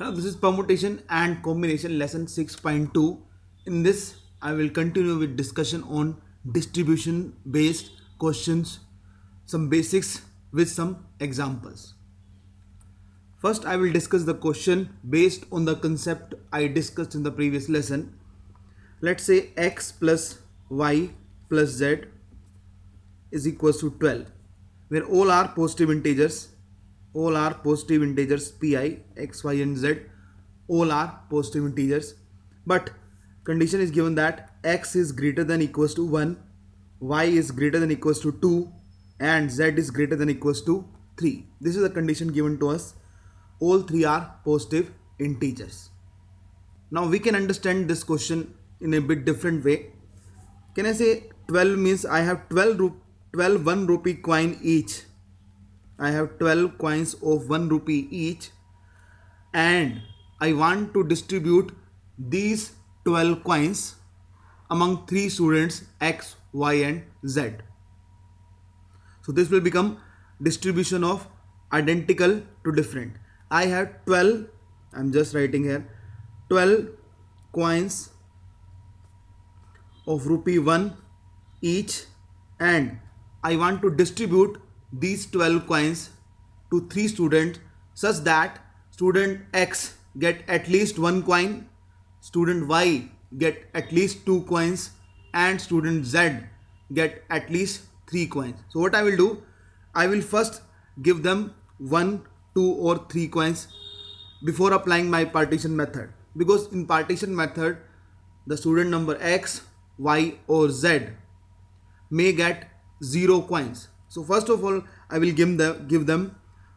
Now this is permutation and combination lesson 6.2. In this I will continue with discussion on distribution based questions, some basics with some examples. First I will discuss the question based on the concept I discussed in the previous lesson. Let's say x plus y plus z is equals to 12, where all are positive integers pi, x, y and z, all are positive integers, but condition is given that x is greater than equals to 1, y is greater than equals to 2 and z is greater than equals to 3. This is the condition given to us. All three are positive integers. Now we can understand this question in a bit different way. Can I say 12 means I have 12 1 rupee coin each. I have 12 coins of 1 rupee each and I want to distribute these 12 coins among 3 students x, y and z. So this will become distribution of identical to different. I have 12, I'm just writing here, 12 coins of rupee 1 each and I want to distribute these 12 coins to 3 students such that student X get at least 1 coin, student Y get at least 2 coins and student Z get at least 3 coins. So what I will do, I will first give them 1, 2 or 3 coins before applying my partition method, because in partition method the student number X, Y or Z may get 0 coins. So first of all I will give them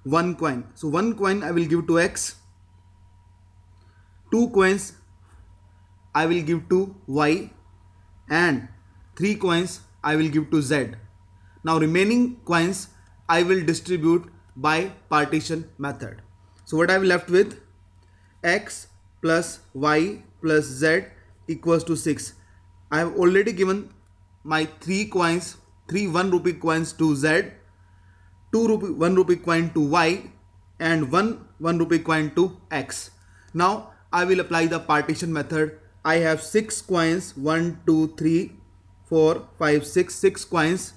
1 coin. So 1 coin I will give to X, 2 coins I will give to Y and 3 coins I will give to Z. Now remaining coins I will distribute by partition method. So what I am left with, X plus Y plus Z equals to 6. I have already given my 3 1 rupee coins to Z, 1 rupee coin to Y and 1 rupee coin to X. Now I will apply the partition method. I have 6 coins, 1, 2, 3, 4, 5, 6, 6 coins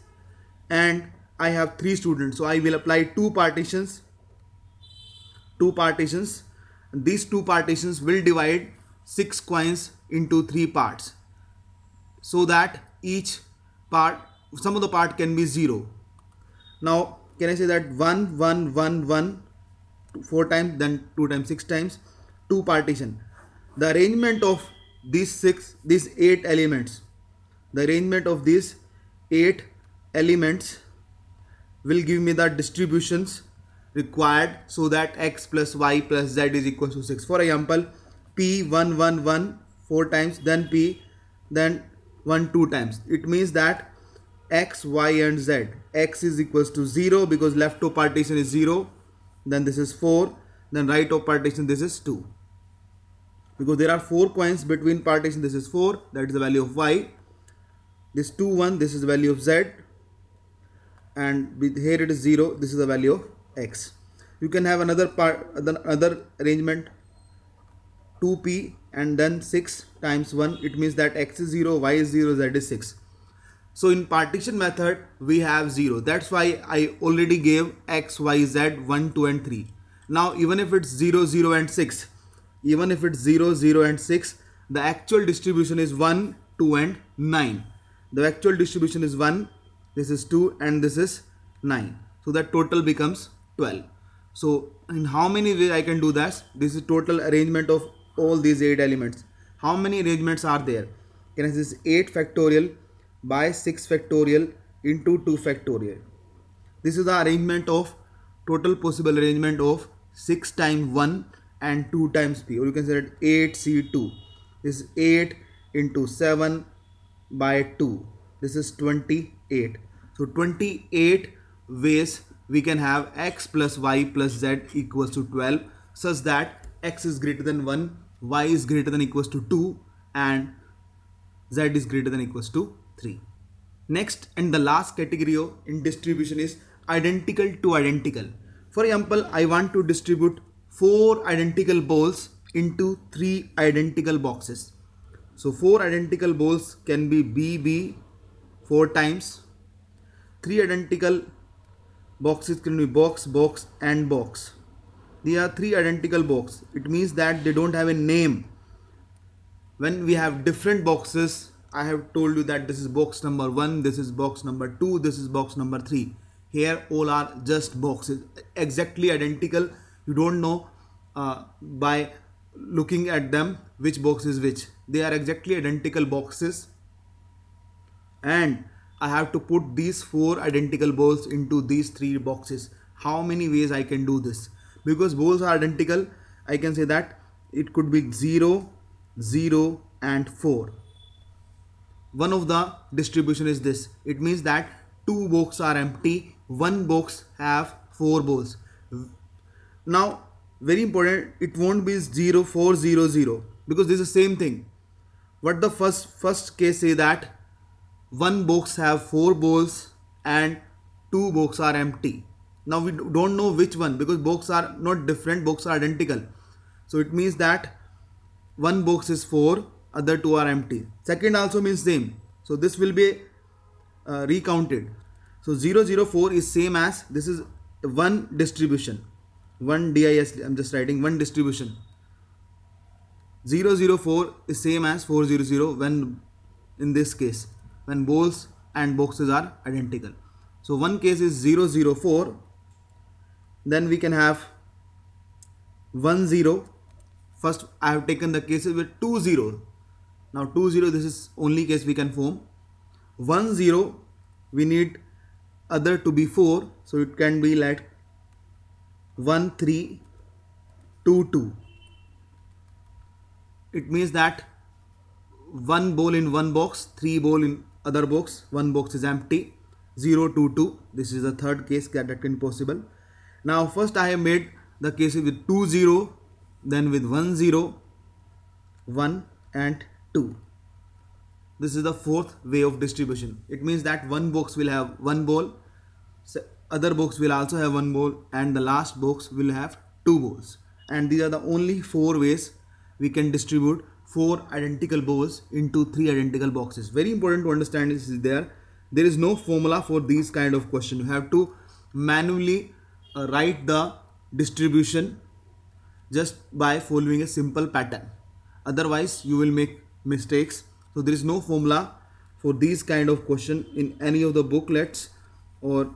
and I have 3 students. So I will apply 2 partitions. These 2 partitions will divide 6 coins into 3 parts so that each part, sum of the part can be 0. Now can I say that 1 1 1 1, 4 times, then 2 times, 6 times, 2 partition. The arrangement of these 8 elements will give me the distributions required so that x plus y plus z is equal to 6. For example, p 1 1 1 4 times, then p, then 1 2 times. It means that x, y and z, x is equals to 0 because left of partition is 0, then this is 4, then right of partition this is 2, because there are 4 coins between partition. This is 4, that is the value of y, this 2 1, this is the value of z, and here it is 0, this is the value of x. You can have another arrangement, 2p and then 6 times 1. It means that x is 0, y is 0, z is 6. So in partition method we have 0. That's why I already gave x, y, z 1, 2 and 3. Now even if it's 0, 0 and 6, the actual distribution is 1, 2 and 9. The actual distribution is 1, this is 2 and this is 9. So that total becomes 12. So in how many ways I can do that? This is total arrangement of all these 8 elements. How many arrangements are there? Can I say 8 factorial by 6 factorial into 2 factorial. This is the arrangement of total possible arrangement of 6 times 1 and 2 times p, or you can say that 8c2. This is 8 into 7 by 2. This is 28. So 28 ways we can have x plus y plus z equals to 12, such that x is greater than 1, y is greater than equals to 2 and z is greater than equals to 3. Next and the last category in distribution is identical to identical. For example, I want to distribute 4 identical balls into 3 identical boxes. So 4 identical balls can be BB 4 times, 3 identical boxes can be box, box and box. They are 3 identical boxes. It means that they don't have a name. When we have different boxes, I have told you that this is box number 1, this is box number 2, this is box number 3. Here all are just boxes, exactly identical. You don't know by looking at them which box is which. They are exactly identical boxes, and I have to put these 4 identical balls into these 3 boxes. How many ways I can do this? Because balls are identical, I can say that it could be 0, 0 and 4. One of the distribution is this. It means that 2 boxes are empty, 1 box have 4 balls. Now very important, it won't be 0, 4, 0, 0 because this is the same thing. What the first case say that 1 box have 4 balls and 2 boxes are empty. Now we don't know which one because boxes are not different, boxes are identical. So it means that 1 box is 4, other 2 are empty. Second also means same. So this will be recounted. So 004 is same as this is one distribution. One DIS, I'm just writing one distribution. 004 is same as 400 when in this case when balls and boxes are identical. So one case is 004, then we can have 10. First I have taken the cases with 20. Now 20, this is only case we can form. 10, we need other to be 4, so it can be like 1322. It means that 1 ball in one box, 3 ball in other box, 1 box is empty. 022, this is the third case that can be possible. Now first I have made the cases with 20, then with 10, 1 and 2. This is the fourth way of distribution. It means that one box will have 1 ball, other box will also have 1 ball, and the last box will have 2 balls. And these are the only 4 ways we can distribute 4 identical balls into 3 identical boxes. Very important to understand this is there. There is no formula for these kind of question. You have to manually write the distribution just by following a simple pattern. Otherwise you will make mistakes. So there is no formula for these kind of question in any of the booklets or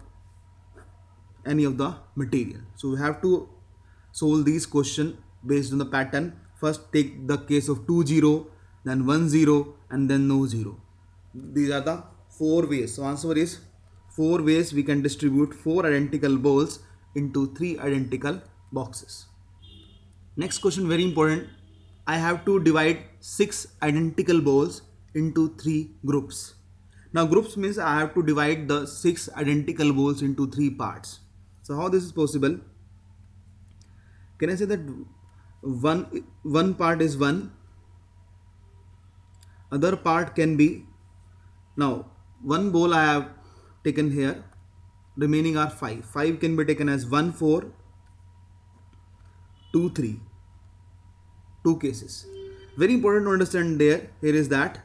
any of the material. So we have to solve these question based on the pattern. First take the case of 20, then 10 and then 00. These are the 4 ways. So answer is 4 ways we can distribute 4 identical balls into 3 identical boxes. Next question, very important. I have to divide 6 identical balls into 3 groups. Now groups means I have to divide the 6 identical balls into 3 parts. So how this is possible? Can I say that one part is 1, other part can be, now 1 ball I have taken here, remaining are 5. 5 can be taken as 1, 4, 2, 3. 2 cases. Very important to understand here is that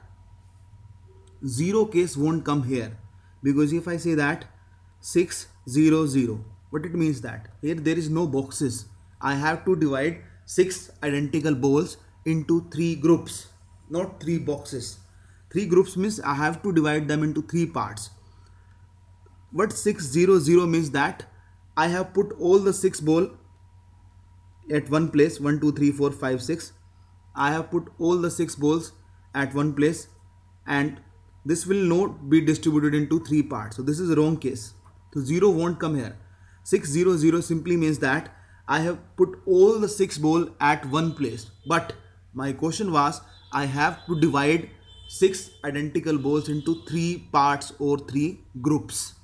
0 case won't come here, because if I say that 600, what it means that here there is no boxes. I have to divide 6 identical balls into 3 groups, not 3 boxes. 3 groups means I have to divide them into 3 parts. What 600 means that I have put all the 6 balls at one place. 1, 2, 3, 4, 5, 6. I have put all the 6 balls at one place, and this will not be distributed into 3 parts. So this is the wrong case. So 0 won't come here. 600 simply means that I have put all the 6 balls at one place. But my question was I have to divide 6 identical balls into 3 parts or 3 groups.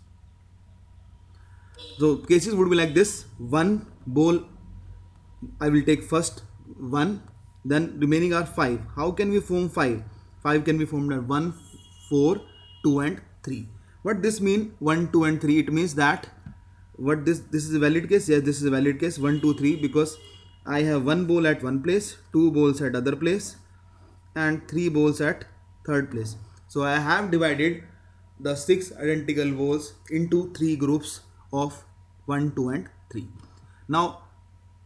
So cases would be like this. 1 ball I will take first 1, then remaining are 5. How can we form 5? 5 can be formed at 1, 4, 2 and 3. What this mean 1, 2 and 3? It means that what this is a valid case. Yes, this is a valid case 1, 2, 3, because I have one ball at one place, two balls at other place, and three balls at third place. So I have divided the six identical balls into three groups of 1, 2 and 3. Now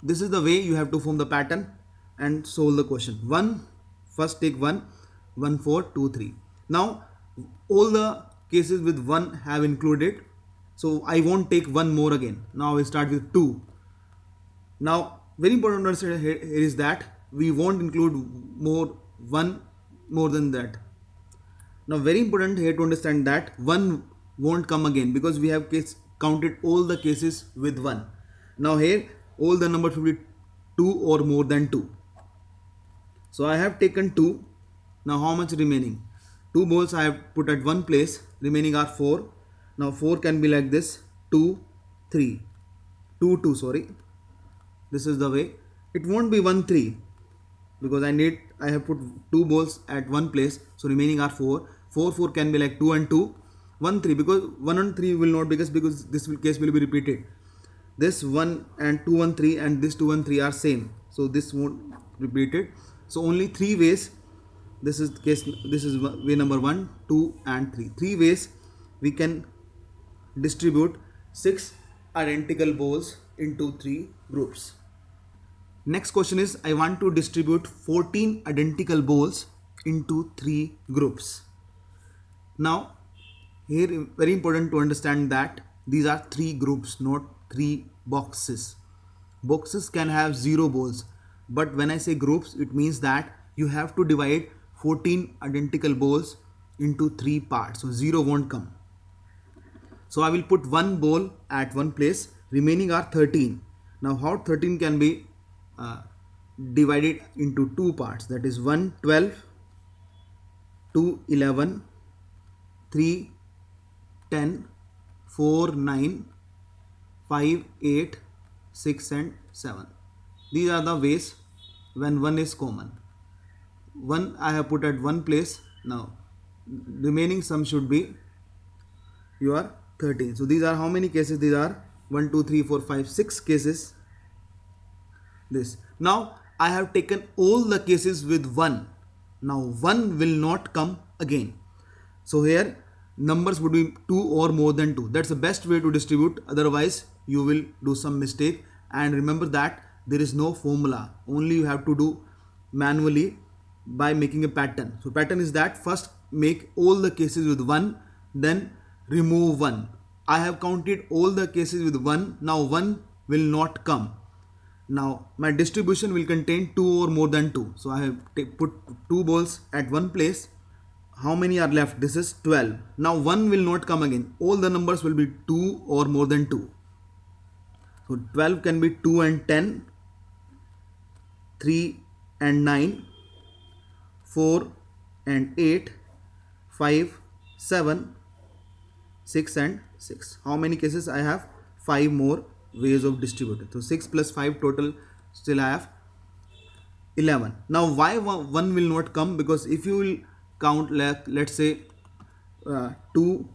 this is the way you have to form the pattern and solve the question. 1, first take 1, 1, 4, 2, 3. Now all the cases with 1 have included, so I won't take 1 more again. Now we start with 2. Now very important to understand here is that we won't include more than that. Now very important here to understand that 1 won't come again because we have counted all the cases with 1. Now here all the numbers will be 2 or more than 2. So I have taken 2. Now how much remaining? 2 balls I have put at one place, remaining are 4. Now 4 can be like this, 2, 2, 2, sorry. This is the way. It won't be 1, 3 because I have put 2 balls at one place, so remaining are 4. 4, 4 can be like 2 and 2. 1, 3 because 1 and 3 will not be because this case will be repeated. This 1 and 2 and 3 and this 2 and 3 are same, so this won't repeated. So only 3 ways. This is case. This is way number 1, 2 and 3. 3 ways we can distribute 6 identical balls into 3 groups. Next question is, I want to distribute 14 identical balls into 3 groups. Now here very important to understand that these are 3 groups, not 3 boxes. Boxes can have 0 balls, but when I say groups, it means that you have to divide 14 identical balls into 3 parts, so 0 won't come. So I will put 1 ball at one place, remaining are 13. Now how 13 can be divided into 2 parts, that is 1, 12, 2, 11, 3, 10, 4, 9, 5, 8, 6 and 7. These are the ways when 1 is common. 1 I have put at one place, now remaining sum should be your 13. So these are how many cases? These are 1, 2, 3, 4, 5, 6 cases. This. Now I have taken all the cases with 1. Now 1 will not come again. So here numbers would be 2 or more than 2. That's the best way to distribute, otherwise you will do some mistake. And remember that there is no formula, only you have to do manually by making a pattern. So pattern is that first make all the cases with 1, then remove 1. I have counted all the cases with 1. Now 1 will not come. Now my distribution will contain 2 or more than 2. So I have put 2 balls at one place. How many are left? This is 12. Now 1 will not come again. All the numbers will be 2 or more than 2. So 12 can be 2 and 10, 3 and 9, 4 and 8, 5, 7, 6 and 6. How many cases I have? 5 more ways of distributing. So 6 plus 5 total, still I have 11. Now why 1 will not come? Because if you will count like, let's say 2,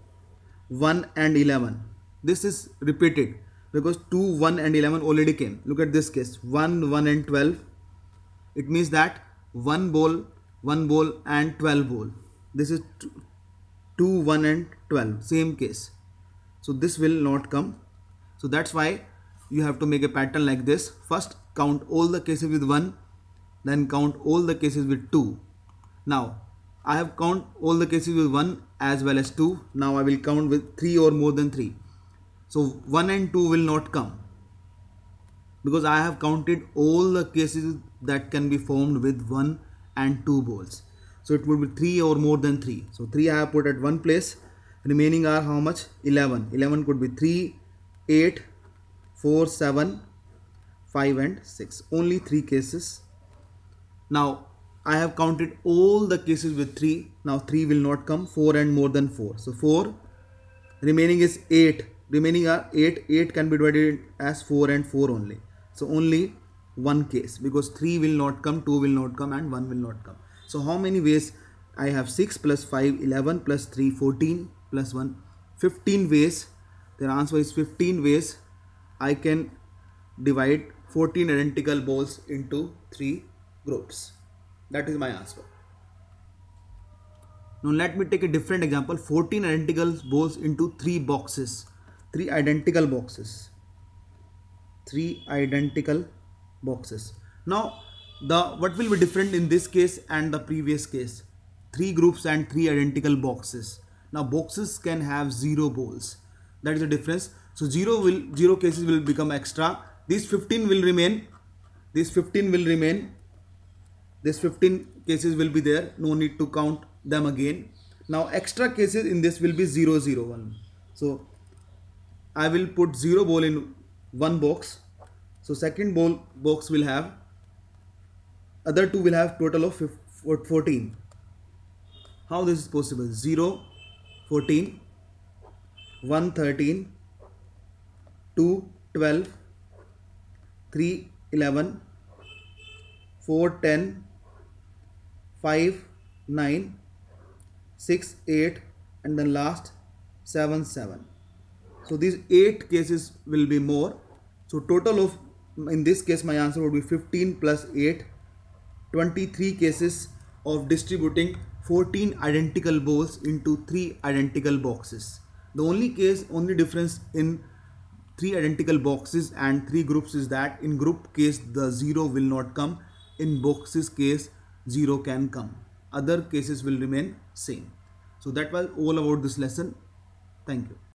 1 and 11. This is repeated because 2, 1 and 11 already came. Look at this case. 1, 1 and 12. It means that 1 ball, 1 ball and 12 ball. This is 2, 1 and 12, same case. So this will not come. So that's why you have to make a pattern like this. First count all the cases with 1, then count all the cases with 2. Now I have count all the cases with 1 as well as 2. Now I will count with 3 or more than 3. So 1 and 2 will not come because I have counted all the cases that can be formed with 1 and 2 balls. So it would be 3 or more than 3. So 3 I have put at one place, remaining are how much? 11. 11 could be 3, 8, 4, 7, 5 and 6. Only 3 cases. Now I have counted all the cases with 3. Now 3 will not come. 4 and more than 4. So 4, remaining is 8. Remaining are 8. 8 can be divided as 4 and 4 only. So only 1 case, because 3 will not come, 2 will not come and 1 will not come. So how many ways I have? 6 plus 5 11 plus 3 14 plus 1 15 ways. Their answer is 15 ways I can divide 14 identical balls into 3 groups. That is my answer. Now let me take a different example. 14 identical balls into 3 boxes. 3 identical boxes. 3 identical boxes. Now what will be different in this case and the previous case? 3 groups and 3 identical boxes. Now boxes can have 0 balls. That is the difference. So 0 cases will become extra. These 15 will remain. These 15 will remain. These 15 cases will be there. No need to count them again. Now extra cases in this will be 0, 0, 1. So I will put 0 ball in one box. So second box will have, other two will have total of 14. How this is possible? 0, 14, 1, 13, 2, 12, 3, 11, 4, 10, 5, 9, 6, 8, and then last 7, 7. So these 8 cases will be more. So total of, in this case my answer would be 15 plus 8, 23 cases of distributing 14 identical balls into 3 identical boxes. The only difference in 3 identical boxes and 3 groups is that in group case the 0 will not come, in boxes case 0 can come. Other cases will remain same. So that was all about this lesson. Thank you.